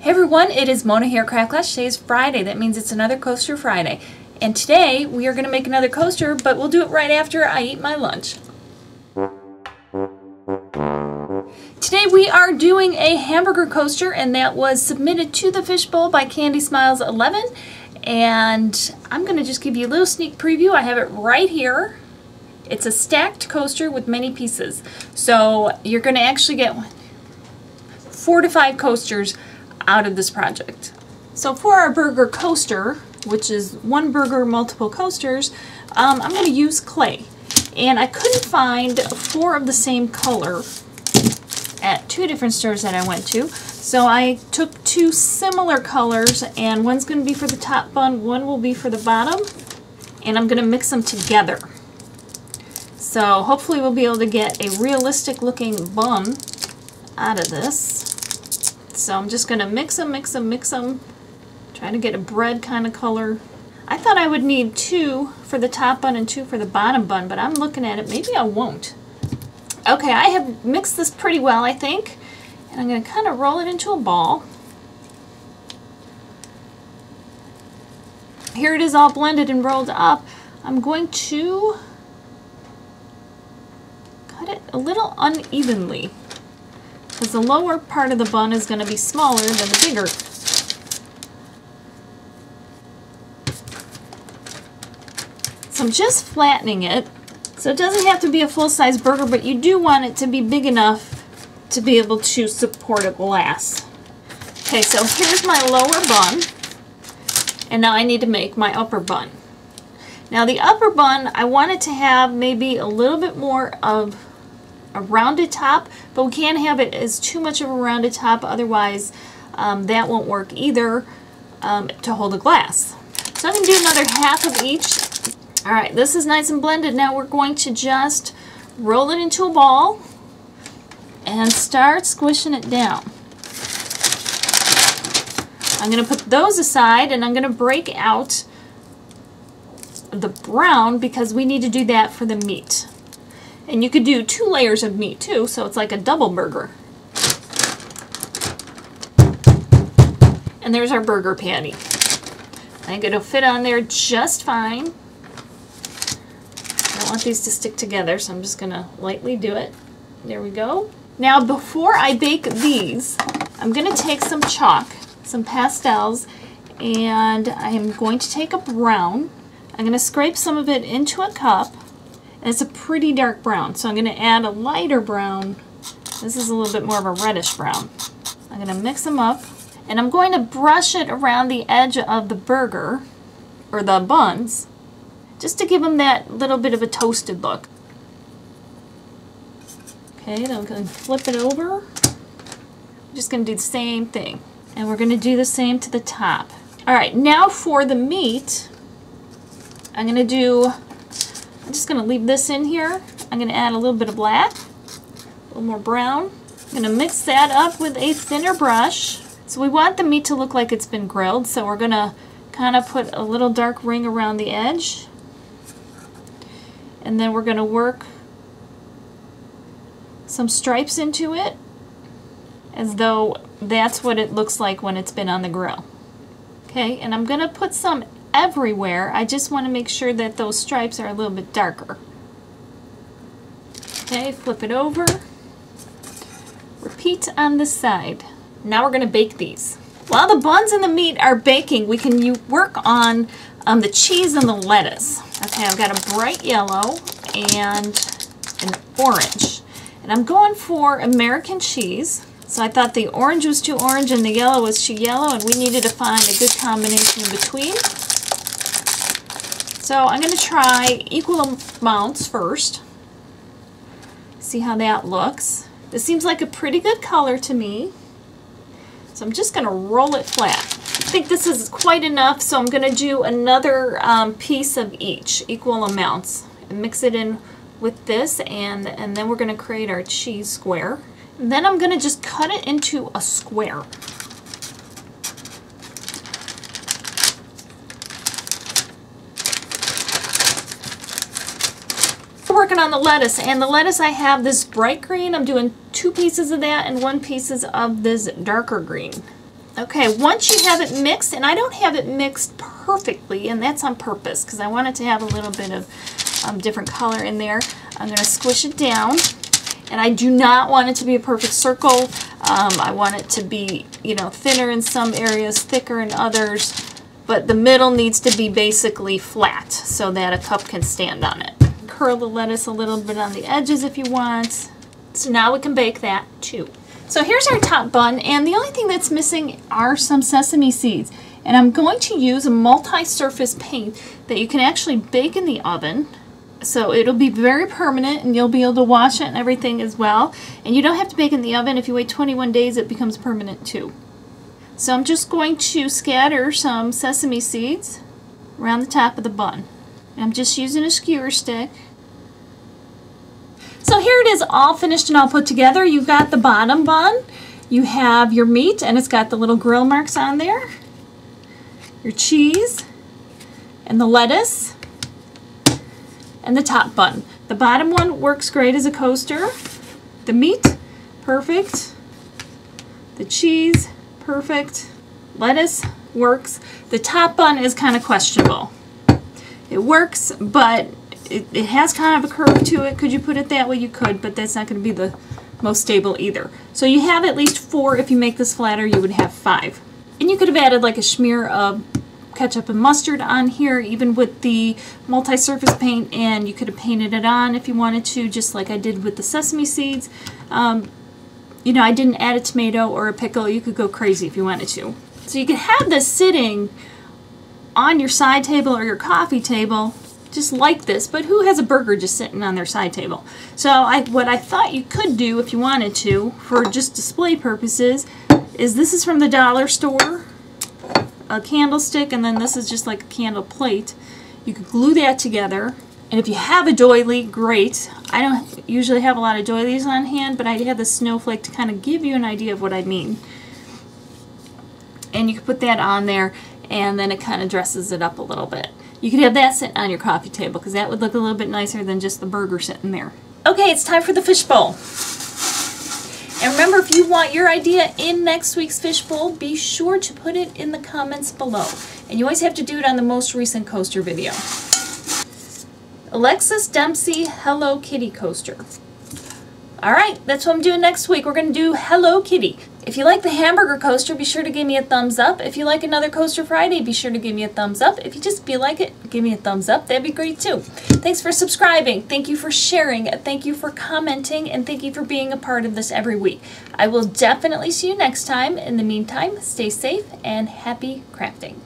Hey everyone, it is Mona here at Craft Klatch. Today is Friday. That means it's another Coaster Friday. And today we are going to make another coaster, but we'll do it right after I eat my lunch. Today we are doing a hamburger coaster, and that was submitted to the Fishbowl by CandySmiles11. And I'm going to just give you a little sneak preview. I have it right here. It's a stacked coaster with many pieces. So you're going to actually get 4 to 5 coasters out of this project. So for our burger coaster, which is one burger, multiple coasters, I'm going to use clay. And I couldn't find 4 of the same color at 2 different stores that I went to. So I took 2 similar colors, and one's going to be for the top bun, one will be for the bottom, and I'm going to mix them together. So hopefully we'll be able to get a realistic looking bun out of this. So I'm just going to mix them, trying to get a bread kind of color. I thought I would need 2 for the top bun and 2 for the bottom bun, but I'm looking at it, maybe I won't. Okay, I have mixed this pretty well, I think, and I'm going to kind of roll it into a ball. Here it is all blended and rolled up. I'm going to cut it a little unevenly, because the lower part of the bun is going to be smaller than the bigger. So I'm just flattening it, so it doesn't have to be a full-size burger, but you do want it to be big enough to be able to support a glass. Okay, so here's my lower bun, and now I need to make my upper bun. Now the upper bun, I want it to have maybe a little bit more of a rounded top, but we can't have it as too much of a rounded top, otherwise that won't work either to hold a glass. So I'm going to do another half of each. Alright, this is nice and blended. Now we're going to just roll it into a ball and start squishing it down. I'm going to put those aside, and I'm going to break out the brown because we need to do that for the meat. And you could do 2 layers of meat too, so it's like a double burger. And there's our burger patty. I think it'll fit on there just fine. I don't want these to stick together, so I'm just going to lightly do it. There we go. Now before I bake these, I'm going to take some chalk, some pastels, and I'm going to take a brown. I'm going to scrape some of it into a cup. And it's a pretty dark brown, so I'm going to add a lighter brown. This is a little bit more of a reddish brown. I'm going to mix them up, and I'm going to brush it around the edge of the burger, or the buns, just to give them that little bit of a toasted look. Okay, then I'm going to flip it over. I'm just going to do the same thing, and we're going to do the same to the top. Alright, now for the meat, I'm going to do... I'm just going to leave this in here. I'm going to add a little bit of black, a little more brown. I'm going to mix that up with a thinner brush. So we want the meat to look like it's been grilled, so we're going to kind of put a little dark ring around the edge. And then we're going to work some stripes into it as though that's what it looks like when it's been on the grill. Okay, and I'm going to put some everywhere. I just want to make sure that those stripes are a little bit darker. Okay, flip it over. Repeat on this side. Now we're going to bake these. While the buns and the meat are baking, we can work on the cheese and the lettuce. Okay, I've got a bright yellow and an orange. And I'm going for American cheese. So I thought the orange was too orange and the yellow was too yellow, and we needed to find a good combination in between. So I'm going to try equal amounts first, see how that looks. This seems like a pretty good color to me, so I'm just going to roll it flat. I think this is quite enough, so I'm going to do another piece of each, equal amounts, and mix it in with this, and then we're going to create our cheese square. And then I'm going to just cut it into a square. Working on the lettuce, and the lettuce, I have this bright green. I'm doing 2 pieces of that and 1 piece of this darker green. Okay, once you have it mixed, and I don't have it mixed perfectly, and that's on purpose because I want it to have a little bit of different color in there. I'm going to squish it down, and I do not want it to be a perfect circle. I want it to be, you know, thinner in some areas, thicker in others, but the middle needs to be basically flat so that a cup can stand on it. Curl the lettuce a little bit on the edges if you want. So now we can bake that too. So here's our top bun, and the only thing that's missing are some sesame seeds. And I'm going to use a multi-surface paint that you can actually bake in the oven. So it'll be very permanent, and you'll be able to wash it and everything as well. And you don't have to bake in the oven. If you wait 21 days, it becomes permanent too. So I'm just going to scatter some sesame seeds around the top of the bun. And I'm just using a skewer stick. So here it is, all finished and all put together. You've got the bottom bun, you have your meat, and it's got the little grill marks on there, your cheese, and the lettuce, and the top bun. The bottom one works great as a coaster. The meat, perfect. The cheese, perfect. Lettuce works. The top bun is kind of questionable. It works, but it has kind of a curve to it. Could you put it that way? You could, but that's not going to be the most stable either. So you have at least four. If you make this flatter, you would have five. And you could have added like a smear of ketchup and mustard on here, even with the multi-surface paint, and you could have painted it on if you wanted to, just like I did with the sesame seeds. You know, I didn't add a tomato or a pickle. You could go crazy if you wanted to. So you could have this sitting on your side table or your coffee table just like this, but who has a burger just sitting on their side table? So what I thought you could do if you wanted to, for just display purposes, is this is from the dollar store, a candlestick, and then this is just like a candle plate. You could glue that together, and if you have a doily, great. I don't usually have a lot of doilies on hand, but I had the snowflake to kind of give you an idea of what I mean. And you could put that on there, and then it kind of dresses it up a little bit. You could have that sitting on your coffee table because that would look a little bit nicer than just the burger sitting there. Okay, it's time for the fishbowl. And remember, if you want your idea in next week's fishbowl, be sure to put it in the comments below. And you always have to do it on the most recent coaster video. Alexis Dempsey Hello Kitty coaster. Alright, that's what I'm doing next week. We're going to do Hello Kitty. If you like the hamburger coaster, be sure to give me a thumbs up. If you like another Coaster Friday, be sure to give me a thumbs up. If you just like it, give me a thumbs up. That'd be great too. Thanks for subscribing. Thank you for sharing. Thank you for commenting. And thank you for being a part of this every week. I will definitely see you next time. In the meantime, stay safe and happy crafting.